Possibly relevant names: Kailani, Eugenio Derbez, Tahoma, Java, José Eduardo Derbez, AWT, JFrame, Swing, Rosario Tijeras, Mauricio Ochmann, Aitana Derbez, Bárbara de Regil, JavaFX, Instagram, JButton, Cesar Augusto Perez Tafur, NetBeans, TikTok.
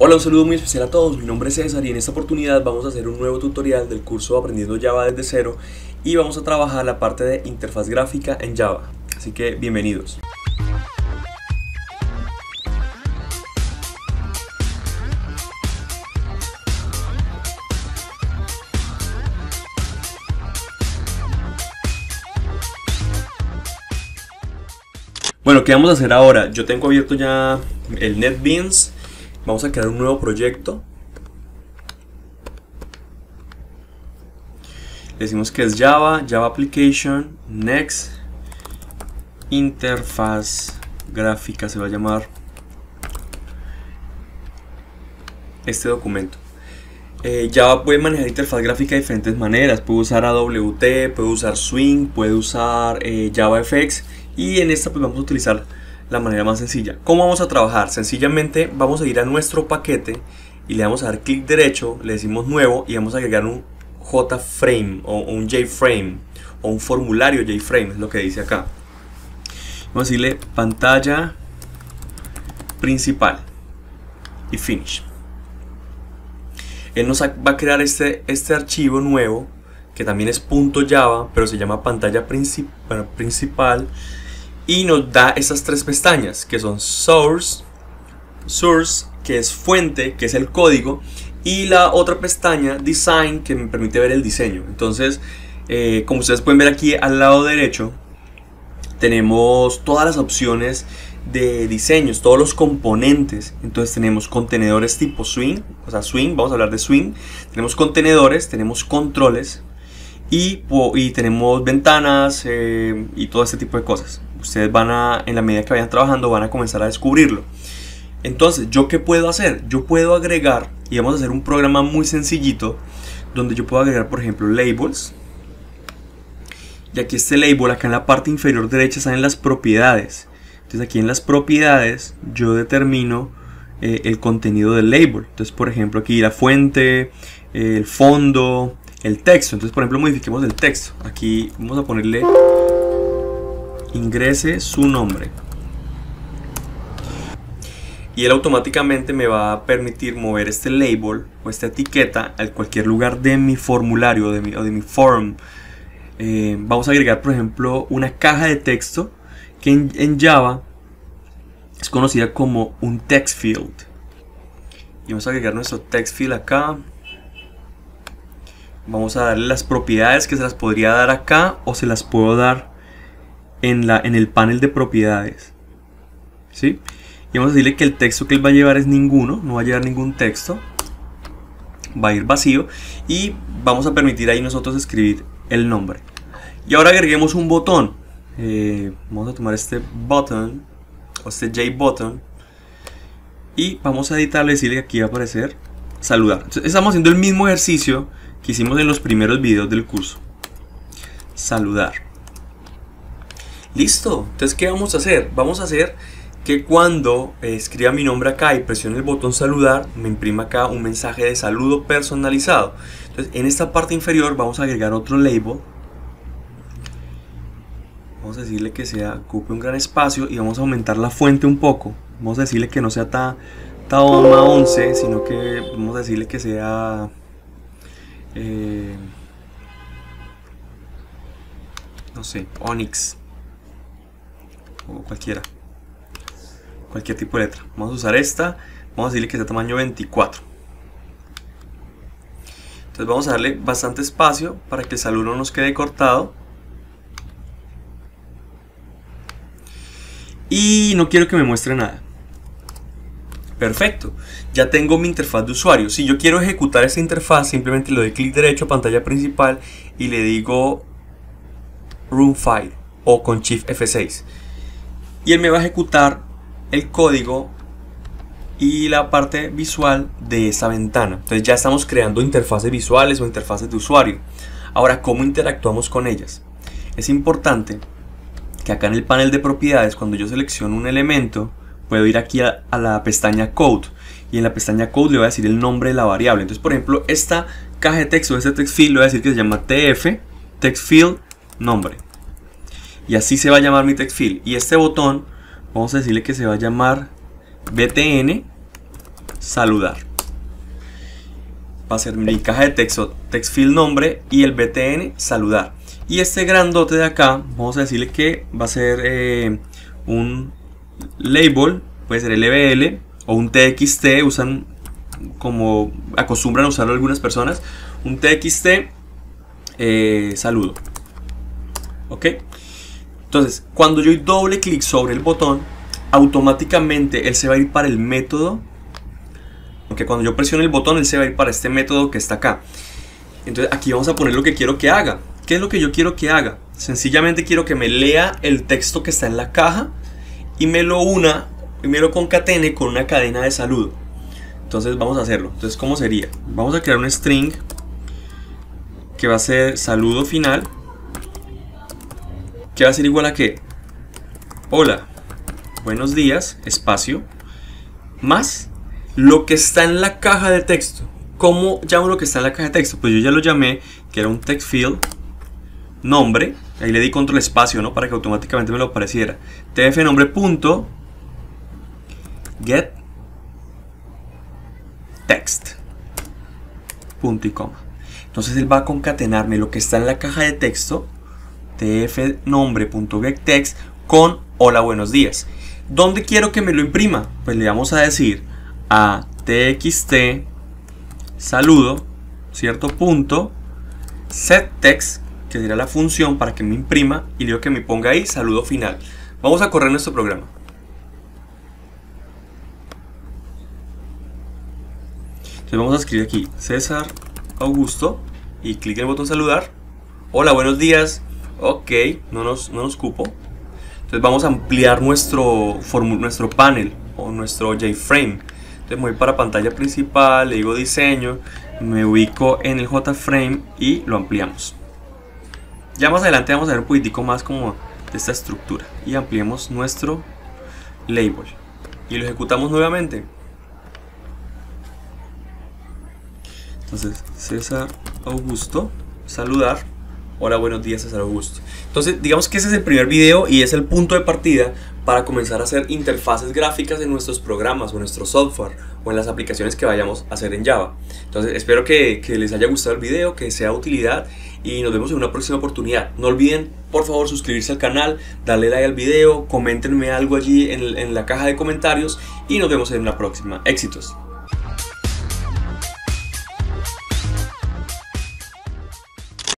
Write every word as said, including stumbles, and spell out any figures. Hola, un saludo muy especial a todos, mi nombre es César y en esta oportunidad vamos a hacer un nuevo tutorial del curso Aprendiendo Java desde cero y vamos a trabajar la parte de interfaz gráfica en Java, así que bienvenidos. Bueno, ¿qué vamos a hacer ahora? Yo tengo abierto ya el NetBeans. Vamos a crear un nuevo proyecto. Le decimos que es Java, Java Application, Next, Interfaz Gráfica se va a llamar este documento. Eh, Java puede manejar interfaz gráfica de diferentes maneras. Puede usar A W T, puede usar Swing, puede usar eh, JavaFX. Y en esta pues vamos a utilizar la manera más sencilla. ¿Cómo vamos a trabajar? Sencillamente vamos a ir a nuestro paquete y le vamos a dar clic derecho, le decimos nuevo y vamos a agregar un JFrame o un JFrame o un formulario JFrame, es lo que dice acá. Vamos a decirle pantalla principal y finish. Él nos va a crear este, este archivo nuevo que también es .java, pero se llama pantalla princip principal. Y nos da esas tres pestañas que son Source, Source que es fuente, que es el código, y la otra pestaña Design que me permite ver el diseño. Entonces, eh, como ustedes pueden ver aquí al lado derecho, tenemos todas las opciones de diseños, todos los componentes. Entonces tenemos contenedores tipo Swing, o sea Swing, vamos a hablar de Swing. Tenemos contenedores, tenemos controles y, y tenemos ventanas eh, y todo este tipo de cosas. Ustedes van a, en la medida que vayan trabajando, van a comenzar a descubrirlo. Entonces, ¿yo qué puedo hacer? Yo puedo agregar, y vamos a hacer un programa muy sencillito, donde yo puedo agregar, por ejemplo, labels. Y aquí este label, acá en la parte inferior derecha, están las propiedades. Entonces, aquí en las propiedades, yo determino eh, el contenido del label. Entonces, por ejemplo, aquí la fuente, eh, el fondo, el texto. Entonces, por ejemplo, modifiquemos el texto. Aquí vamos a ponerle... ingrese su nombre y él automáticamente me va a permitir mover este label o esta etiqueta a cualquier lugar de mi formulario de mi, o de mi form. Eh, vamos a agregar por ejemplo una caja de texto que en, en Java es conocida como un text field y vamos a agregar nuestro text field acá. Vamos a darle las propiedades que se las podría dar acá o se las puedo dar En, la, en el panel de propiedades, ¿sí? Y vamos a decirle que el texto que él va a llevar es ninguno, no va a llevar ningún texto, va a ir vacío y vamos a permitir ahí nosotros escribir el nombre. Y ahora agreguemos un botón. Eh, vamos a tomar este button o este JButton y vamos a editarle, decirle que aquí va a aparecer saludar. Entonces, estamos haciendo el mismo ejercicio que hicimos en los primeros videos del curso. Saludar. Listo, entonces ¿qué vamos a hacer? Vamos a hacer que cuando eh, escriba mi nombre acá y presione el botón saludar, me imprima acá un mensaje de saludo personalizado. Entonces en esta parte inferior vamos a agregar otro label. Vamos a decirle que sea, ocupe un gran espacio y vamos a aumentar la fuente un poco. Vamos a decirle que no sea ta, Tahoma once, sino que vamos a decirle que sea... Eh, no sé, Onyx. O cualquiera, cualquier tipo de letra. Vamos a usar esta, vamos a decirle que sea tamaño veinticuatro. Entonces vamos a darle bastante espacio para que el saludo no nos quede cortado. Y no quiero que me muestre nada. Perfecto, ya tengo mi interfaz de usuario. Si yo quiero ejecutar esta interfaz, simplemente le doy clic derecho a pantalla principal y le digo Run File o con Shift F seis. Y él me va a ejecutar el código y la parte visual de esa ventana. Entonces ya estamos creando interfaces visuales o interfaces de usuario. Ahora, ¿cómo interactuamos con ellas? Es importante que acá en el panel de propiedades, cuando yo selecciono un elemento, puedo ir aquí a, a la pestaña Code. Y en la pestaña Code le voy a decir el nombre de la variable. Entonces, por ejemplo, esta caja de texto, este text field, le voy a decir que se llama T F, text field, nombre. Y así se va a llamar mi text field. Y este botón, vamos a decirle que se va a llamar B T N saludar. Va a ser mi caja de texto, text field nombre y el btn saludar. Y este grandote de acá, vamos a decirle que va a ser eh, un label, puede ser L B L o un T X T, usan como acostumbran a usarlo algunas personas, un T X T eh, saludo. Ok, entonces cuando yo doble clic sobre el botón, automáticamente él se va a ir para el método, porque cuando yo presiono el botón él se va a ir para este método que está acá. Entonces aquí vamos a poner lo que quiero que haga. ¿Qué es lo que yo quiero que haga? Sencillamente quiero que me lea el texto que está en la caja y me lo una, y me lo concatene con una cadena de saludo. Entonces vamos a hacerlo. Entonces, ¿cómo sería? Vamos a crear un string que va a ser saludo final, que va a ser igual a que hola, buenos días, espacio, más lo que está en la caja de texto. ¿Cómo llamo lo que está en la caja de texto? Pues yo ya lo llamé, que era un text field nombre, ahí le di control espacio, ¿no?, para que automáticamente me lo apareciera. T F nombre punto get text, punto y coma. Entonces él va a concatenarme lo que está en la caja de texto, tf nombre.getText, con hola buenos días. ¿Dónde quiero que me lo imprima? Pues le vamos a decir a txt saludo, cierto, punto setText, que será la función para que me imprima, y le digo que me ponga ahí saludo final. Vamos a correr nuestro programa. Entonces vamos a escribir aquí César Augusto y clic en el botón saludar. Hola, buenos días. Ok, no nos, no nos cupo. Entonces vamos a ampliar nuestro, nuestro panel o nuestro JFrame. Entonces me voy para pantalla principal, le digo diseño, me ubico en el JFrame y lo ampliamos. Ya más adelante vamos a ver un poquitico más como de esta estructura. Y ampliamos nuestro label y lo ejecutamos nuevamente. Entonces, César Augusto, saludar, hola, buenos días, César Augusto. Entonces, digamos que ese es el primer video y es el punto de partida para comenzar a hacer interfaces gráficas en nuestros programas o en nuestro software o en las aplicaciones que vayamos a hacer en Java. Entonces, espero que, que les haya gustado el video, que sea de utilidad y nos vemos en una próxima oportunidad. No olviden, por favor, suscribirse al canal, darle like al video, coméntenme algo allí en, en la caja de comentarios y nos vemos en la próxima. Éxitos.